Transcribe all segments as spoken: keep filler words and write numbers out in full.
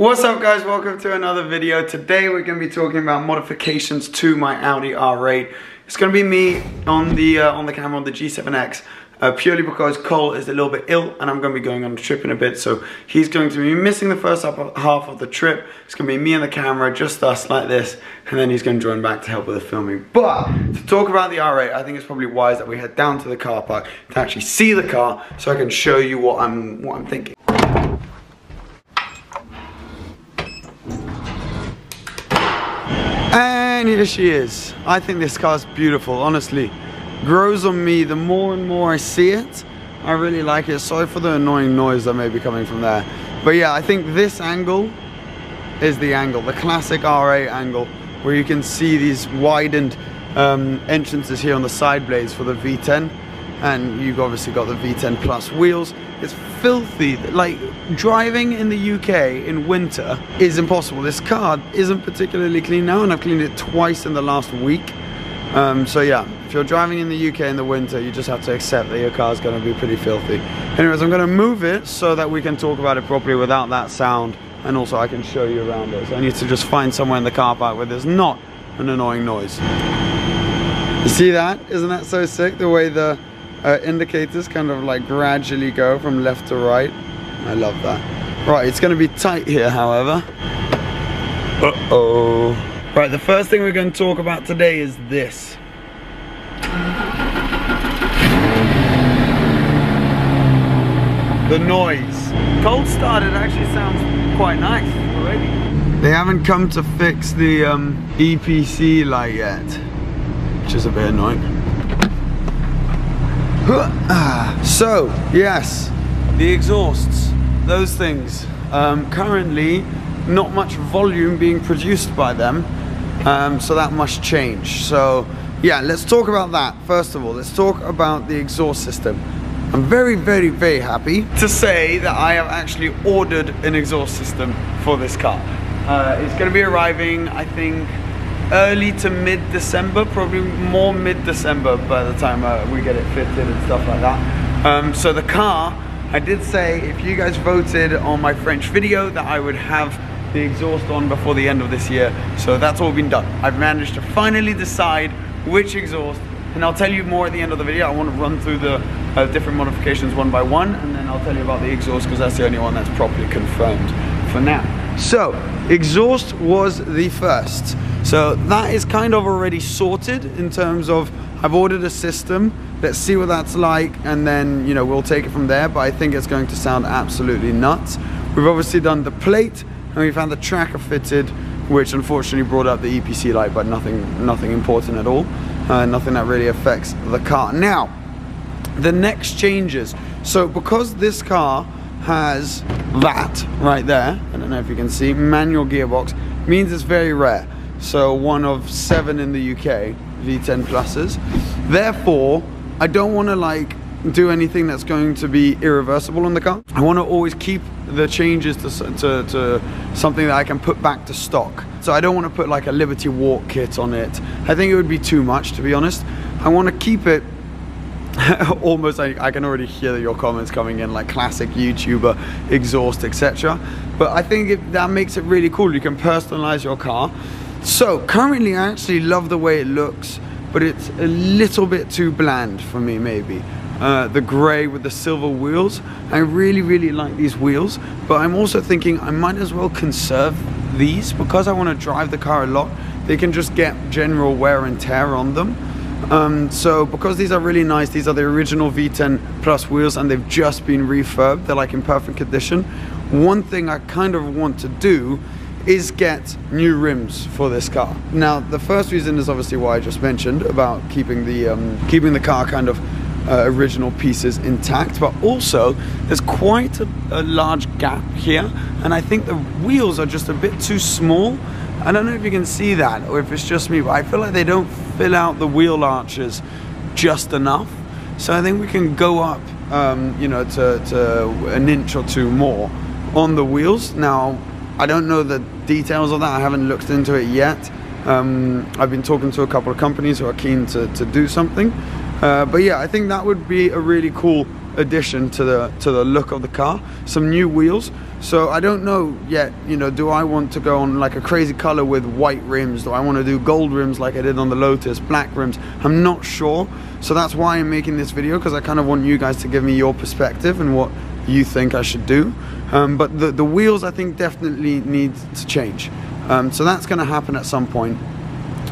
What's up guys, welcome to another video. Today we're going to be talking about modifications to my Audi R eight. It's going to be me on the uh, on the camera on the G seven X uh, purely because Kol is a little bit ill and I'm going to be going on a trip in a bit, so he's going to be missing the first half of the trip. It's going to be me and the camera, just us like this, and then he's going to join back to help with the filming. But to talk about the R eight, I think it's probably wise that we head down to the car park to actually see the car so I can show you what I'm what I'm thinking. And here she is. I think this car's beautiful, honestly. Grows on me the more and more I see it. I really like it. Sorry for the annoying noise that may be coming from there. But yeah, I think this angle is the angle, the classic R eight angle, where you can see these widened um, entrances here on the side blades for the V ten. And you've obviously got the V ten Plus wheels. It's filthy. Like, driving in the U K in winter is impossible. This car isn't particularly clean now, and I've cleaned it twice in the last week. Um, so yeah, if you're driving in the U K in the winter, you just have to accept that your car's gonna be pretty filthy. Anyways, I'm gonna move it so that we can talk about it properly without that sound, and also I can show you around it. So I need to just find somewhere in the car park where there's not an annoying noise. You see that? Isn't that so sick? The way the Uh, indicators kind of like gradually go from left to right. I love that. Right, it's going to be tight here, however. Uh-oh. Right, the first thing we're going to talk about today is this. The noise. Cold start, it actually sounds quite nice already. They haven't come to fix the um, E P C light yet, which is a bit annoying. So, yes, the exhausts, those things, um, currently not much volume being produced by them, um, so that must change. So yeah, let's talk about that. First of all, let's talk about the exhaust system. I'm very, very, very happy to say that I have actually ordered an exhaust system for this car. Uh, it's going to be arriving, I think, early to mid-December, probably more mid-December by the time uh, we get it fitted and stuff like that. Um, so the car, I did say if you guys voted on my French video that I would have the exhaust on before the end of this year, so that's all been done. I've managed to finally decide which exhaust, and I'll tell you more at the end of the video. I want to run through the uh, different modifications one by one, and then I'll tell you about the exhaust because that's the only one that's properly confirmed for now. So, exhaust was the first. So that is kind of already sorted in terms of I've ordered a system, let's see what that's like, and then, you know, we'll take it from there, but I think it's going to sound absolutely nuts. We've obviously done the plate, and we've had the tracker fitted, which unfortunately brought up the E P C light, but nothing, nothing important at all, uh, nothing that really affects the car. Now, the next changes. So because this car has that right there, I don't know if you can see, manual gearbox, means it's very rare. So one of seven in the U K V ten Pluses. Therefore, I don't want to like do anything that's going to be irreversible on the car. I want to always keep the changes to, to, to something that I can put back to stock. So I don't want to put like a Liberty Walk kit on it. I think it would be too much, to be honest. I want to keep it almost, I, I can already hear your comments coming in, like classic YouTuber, exhaust, et cetera. But I think it, that makes it really cool. You can personalize your car. So currently I actually love the way it looks, but it's a little bit too bland for me maybe. Uh, the grey with the silver wheels, I really really like these wheels, but I'm also thinking I might as well conserve these because I want to drive the car a lot. They can just get general wear and tear on them. Um, so because these are really nice, these are the original V ten Plus wheels and they've just been refurbed, they're like in perfect condition. One thing I kind of want to do is get new rims for this car. Now the first reason is obviously why I just mentioned about keeping the um, keeping the car kind of uh, original pieces intact, but also there's quite a, a large gap here and I think the wheels are just a bit too small. I don't know if you can see that or if it's just me, but I feel like they don't fill out the wheel arches just enough, so I think we can go up um, you know, to, to an inch or two more on the wheels. Now I don't know the details of that, I haven't looked into it yet. Um, I've been talking to a couple of companies who are keen to, to do something. Uh, but yeah, I think that would be a really cool addition to the to the look of the car. Some new wheels, so I don't know yet, you know, do I want to go on like a crazy color with white rims? Do I want to do gold rims like I did on the Lotus, black rims? I'm not sure, so that's why I'm making this video, because I kind of want you guys to give me your perspective and what you think I should do. Um, but the, the wheels I think definitely need to change, um, so that's going to happen at some point.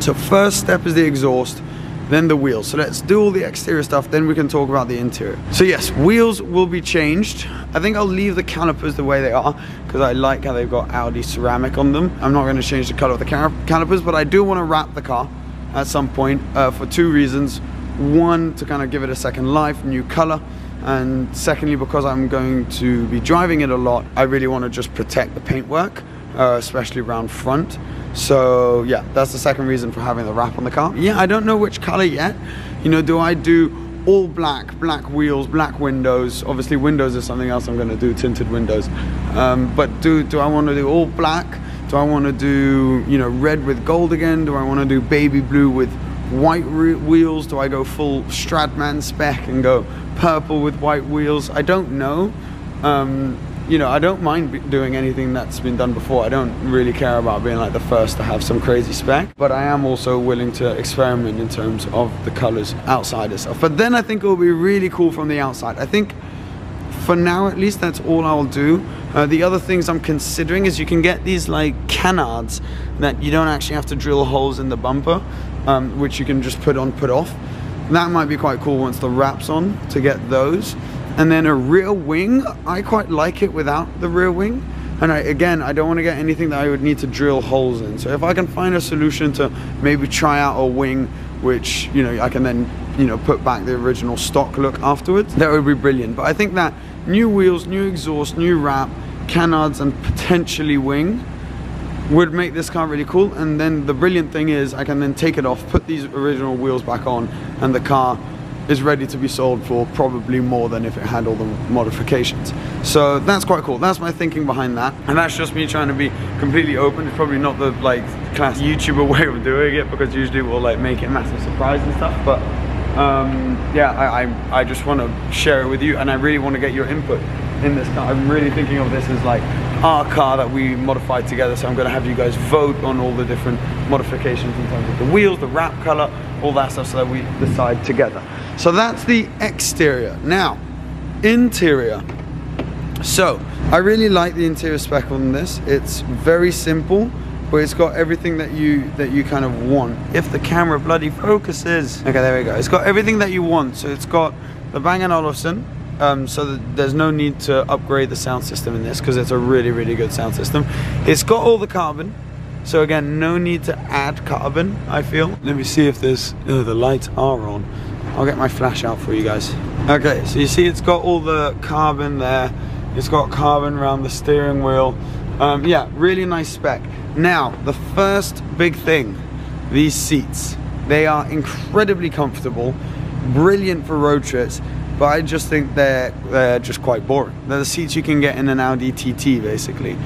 So first step is the exhaust, then the wheels. So let's do all the exterior stuff, then we can talk about the interior. So yes, wheels will be changed. I think I'll leave the calipers the way they are, because I like how they've got Audi ceramic on them. I'm not going to change the color of the calipers, but I do want to wrap the car at some point, uh, for two reasons. One, to kind of give it a second life, new color, and secondly, because I'm going to be driving it a lot, I really want to just protect the paintwork, uh, especially around front. So yeah, that's the second reason for having the wrap on the car. Yeah, I don't know which color yet. You know, do I do all black, black wheels, black windows? Obviously windows is something else I'm going to do, tinted windows. Um, but do, do I want to do all black? Do I want to do, you know, red with gold again? Do I want to do baby blue with white wheels? Do I go full Stradman spec and go purple with white wheels? I don't know. Um, You know, I don't mind doing anything that's been done before. I don't really care about being like the first to have some crazy spec, but I am also willing to experiment in terms of the colors outside itself. But then I think it will be really cool from the outside. I think for now at least that's all I'll do. Uh, the other things I'm considering is you can get these like canards that you don't actually have to drill holes in the bumper, um, which you can just put on, put off. That might be quite cool once the wrap's on, to get those. And then a rear wing, I quite like it without the rear wing. And I, again, I don't want to get anything that I would need to drill holes in. So if I can find a solution to maybe try out a wing, which, you know, I can then, you know, put back the original stock look afterwards, that would be brilliant. But I think that new wheels, new exhaust, new wrap, canards, and potentially wing would make this car really cool. And then the brilliant thing is I can then take it off, put these original wheels back on, and the car is ready to be sold for probably more than if it had all the modifications. So that's quite cool. That's my thinking behind that, and that's just me trying to be completely open. It's probably not the like classic YouTuber way of doing it, because usually we'll like make it a massive surprise and stuff. But um, yeah, I, I, I just want to share it with you, and I really want to get your input in this car. I'm really thinking of this as like our car that we modified together, so I'm going to have you guys vote on all the different modifications in terms of the wheels, the wrap color, all that stuff, so that we decide together. So that's the exterior. Now, interior. So I really like the interior spec on this. It's very simple, but it's got everything that you that you kind of want. If the camera bloody focuses. Okay, there we go. It's got everything that you want. So it's got the Bang and Olufsen. Um, so that there's no need to upgrade the sound system in this, because it's a really, really good sound system. It's got all the carbon. So again, no need to add carbon, I feel. Let me see if there's, oh, the lights are on. I'll get my flash out for you guys. Okay, so you see it's got all the carbon there. It's got carbon around the steering wheel. Um, yeah, really nice spec. Now, the first big thing, these seats. They are incredibly comfortable, brilliant for road trips, but I just think they're, they're just quite boring. They're the seats you can get in an Audi T T, basically.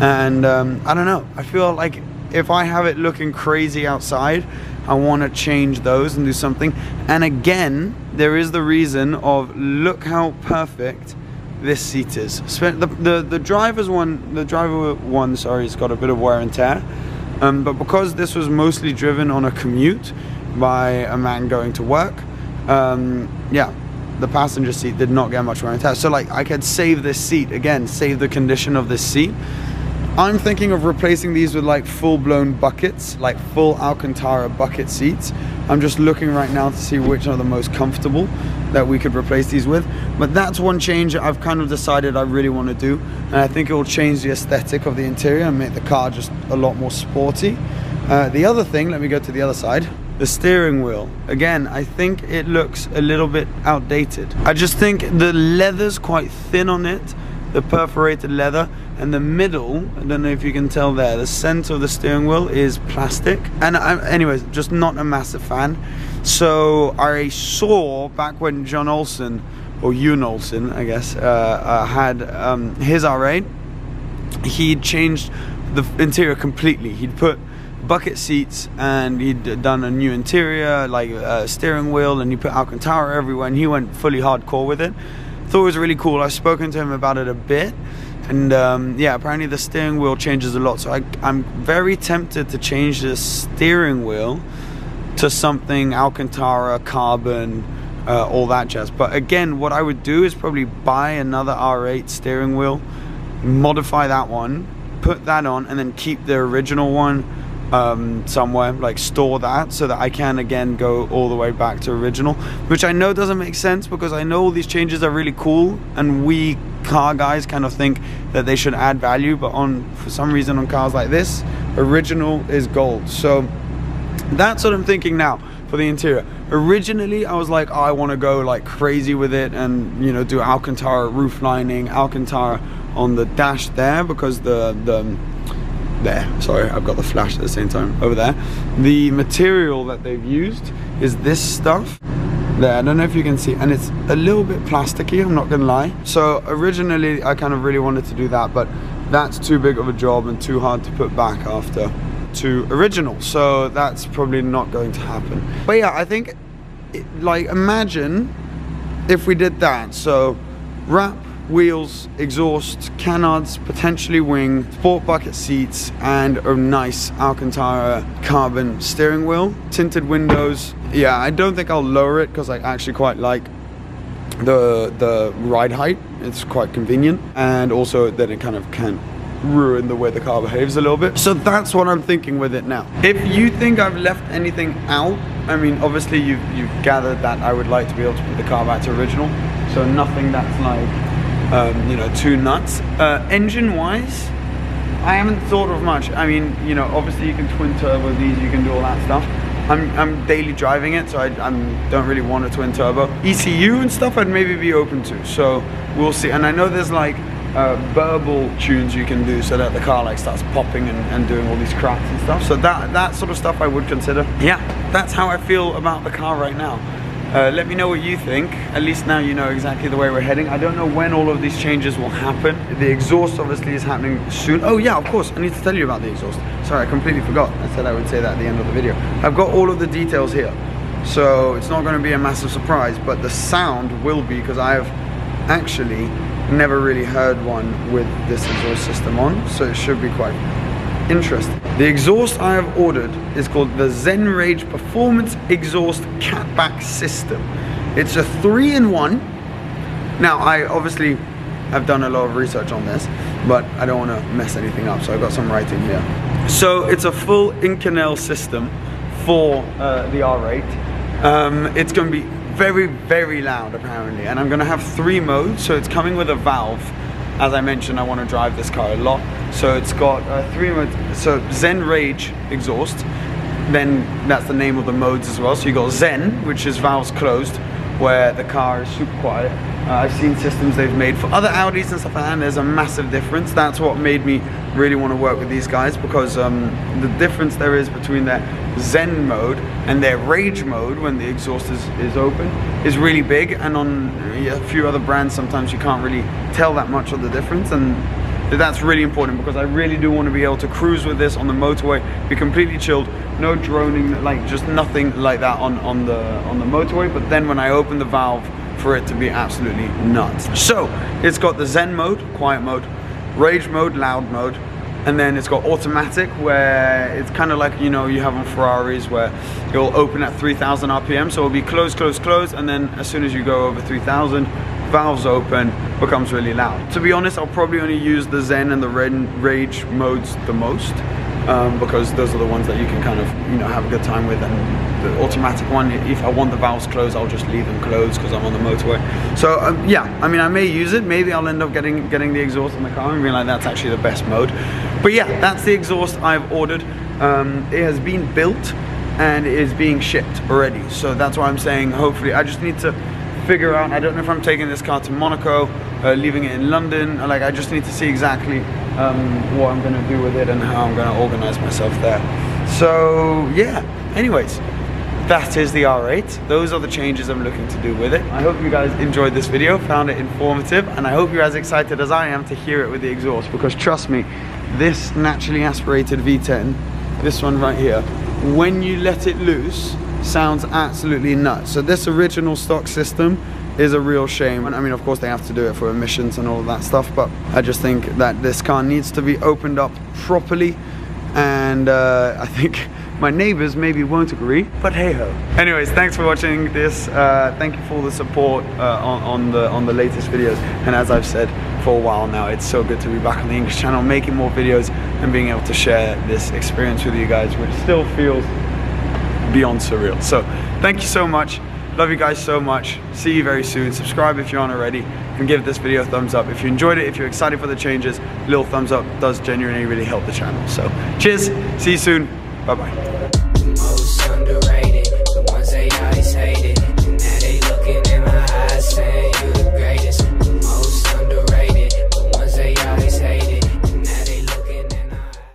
And um, I don't know, I feel like if I have it looking crazy outside, I want to change those and do something. And again, there is the reason of look how perfect this seat is. The, the, the driver's one, the driver one, sorry, it's got a bit of wear and tear. Um, but because this was mostly driven on a commute by a man going to work, um, yeah, the passenger seat did not get much wear and tear. So like I could save this seat, again, save the condition of this seat. I'm thinking of replacing these with like full-blown buckets, like full Alcantara bucket seats. I'm just looking right now to see which are the most comfortable that we could replace these with. But that's one change that I've kind of decided I really want to do, and I think it will change the aesthetic of the interior and make the car just a lot more sporty. Uh, the other thing, let me go to the other side, the steering wheel. Again, I think it looks a little bit outdated. I just think the leather's quite thin on it, the perforated leather, and the middle, I don't know if you can tell there, the center of the steering wheel is plastic. And I'm, anyways, just not a massive fan. So I saw back when John Olson, or Ewan Olson, I guess, uh, uh, had um, his R eight, he'd changed the interior completely. He'd put bucket seats, and he'd done a new interior, like a steering wheel, and he put Alcantara everywhere, and he went fully hardcore with it. thought it was really cool. I've spoken to him about it a bit, and um, yeah, apparently the steering wheel changes a lot, so I, I'm very tempted to change this steering wheel to something Alcantara, carbon, uh, all that jazz. But again, what I would do is probably buy another R eight steering wheel, modify that one, put that on, and then keep the original one um, somewhere, like store that, so that I can again go all the way back to original, which I know doesn't make sense, because I know all these changes are really cool and we car guys kind of think that they should add value, but on for some reason on cars like this, original is gold. So that's what I'm thinking now for the interior. Originally I was like, oh, I want to go like crazy with it and, you know, do Alcantara roof lining, Alcantara on the dash there, because the the there sorry I've got the flash at the same time over there the material that they've used is this stuff there, I don't know if you can see, and it's a little bit plasticky, I'm not gonna lie. So originally I kind of really wanted to do that, but that's too big of a job and too hard to put back after to original, so that's probably not going to happen. But yeah, I think it, like, imagine if we did that. So wrap, wheels, exhaust, canards, potentially wing, sport bucket seats, and a nice Alcantara carbon steering wheel, tinted windows. Yeah, I don't think I'll lower it, because I actually quite like the the ride height, it's quite convenient, and also then it kind of can ruin the way the car behaves a little bit. So that's what I'm thinking with it now. If you think I've left anything out, I mean, obviously you've, you've gathered that I would like to be able to put the car back to original, so nothing that's like Um, you know, too nuts. Uh, engine wise, I haven't thought of much. I mean, you know, obviously you can twin turbo these, you can do all that stuff. I'm, I'm daily driving it, so I I'm, don't really want a twin turbo. E C U and stuff I'd maybe be open to, so we'll see. And I know there's like uh, verbal tunes you can do so that the car like starts popping and, and doing all these cracks and stuff. So that, that sort of stuff I would consider. Yeah, that's how I feel about the car right now. Uh, let me know what you think. At least now you know exactly the way we're heading. I don't know when all of these changes will happen. The exhaust obviously is happening soon. Oh yeah, of course, I need to tell you about the exhaust. Sorry, I completely forgot. I said I would say that at the end of the video. I've got all of the details here, so it's not going to be a massive surprise, but the sound will be, because I have actually never really heard one with this exhaust system on, so it should be quite interesting. The exhaust I have ordered is called the ZenRage Performance Exhaust Catback System. It's a three in one. Now, I obviously have done a lot of research on this, but I don't want to mess anything up, so I've got some writing here. So it's a full Inconel system for uh, the R eight. Um, it's going to be very, very loud apparently, and I'm going to have three modes. So it's coming with a valve. As I mentioned, I want to drive this car a lot, so it's got uh, three modes. So ZenRage exhaust, then that's the name of the modes as well. So you got Zen, which is valves closed, where the car is super quiet. Uh, I've seen systems they've made for other Audis and stuff like that, and there's a massive difference. That's what made me really want to work with these guys, because um, the difference there is between their Zen mode and their Rage mode when the exhaust is, is open is really big, and on a few other brands sometimes you can't really tell that much of the difference, and that's really important, because I really do want to be able to cruise with this on the motorway, be completely chilled, no droning, like just nothing like that on, on, the, on the motorway, but then when I open the valve for it to be absolutely nuts. So it's got the Zen mode, quiet mode, Rage mode, loud mode, and then it's got automatic, where it's kind of like, you know, you have on Ferraris where it'll open at three thousand R P M, so it'll be close, close, close, and then as soon as you go over three thousand, valves open, becomes really loud. To be honest, I'll probably only use the Zen and the Rage modes the most, um, because those are the ones that you can kind of, you know, have a good time with, and the automatic one, if I want the valves closed, I'll just leave them closed because I'm on the motorway. So um, yeah, I mean, I may use it, maybe I'll end up getting getting the exhaust in the car and realize that's actually the best mode. But yeah, that's the exhaust I've ordered. Um, it has been built and it is being shipped already, so that's why I'm saying hopefully, I just need to figure out, I don't know if I'm taking this car to Monaco, uh, leaving it in London, like I just need to see exactly um, what I'm going to do with it and how I'm going to organize myself there. So yeah, anyways, that is the R eight. Those are the changes I'm looking to do with it. I hope you guys enjoyed this video, found it informative, and I hope you're as excited as I am to hear it with the exhaust, because trust me, this naturally aspirated V ten, this one right here, when you let it loose, sounds absolutely nuts. So this original stock system is a real shame. And I mean, of course they have to do it for emissions and all of that stuff, but I just think that this car needs to be opened up properly, and uh, I think my neighbors maybe won't agree, but hey ho. Anyways, thanks for watching this. Uh, thank you for all the support uh, on, on the on the latest videos. And as I've said for a while now, it's so good to be back on the English channel, making more videos and being able to share this experience with you guys, which still feels beyond surreal. So thank you so much. Love you guys so much. See you very soon. Subscribe if you aren't already, and give this video a thumbs up if you enjoyed it. If you're excited for the changes, a little thumbs up does genuinely really help the channel. So cheers. See you soon. Bye-bye.